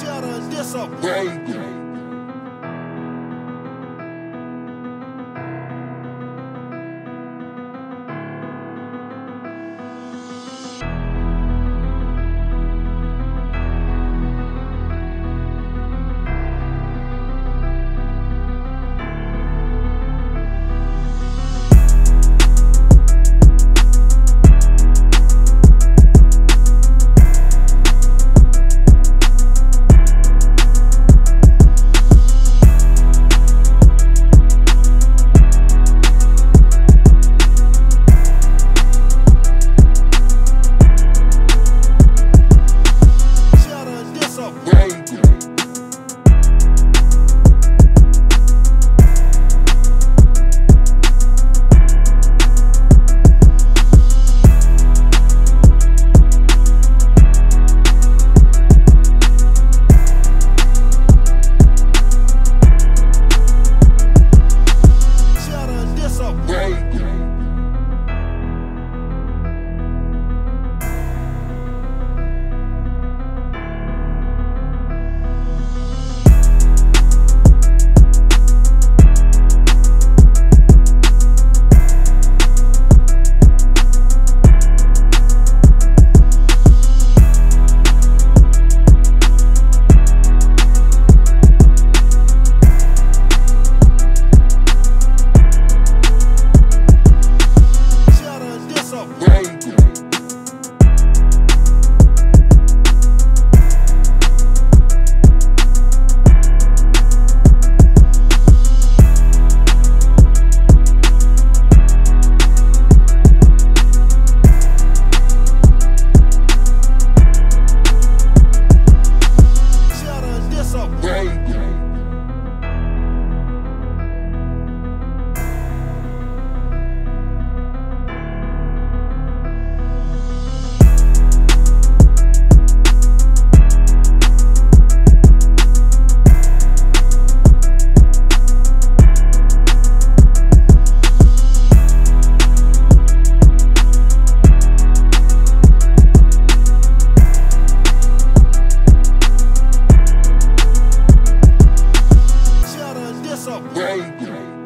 Cheddar and disappointment. Go,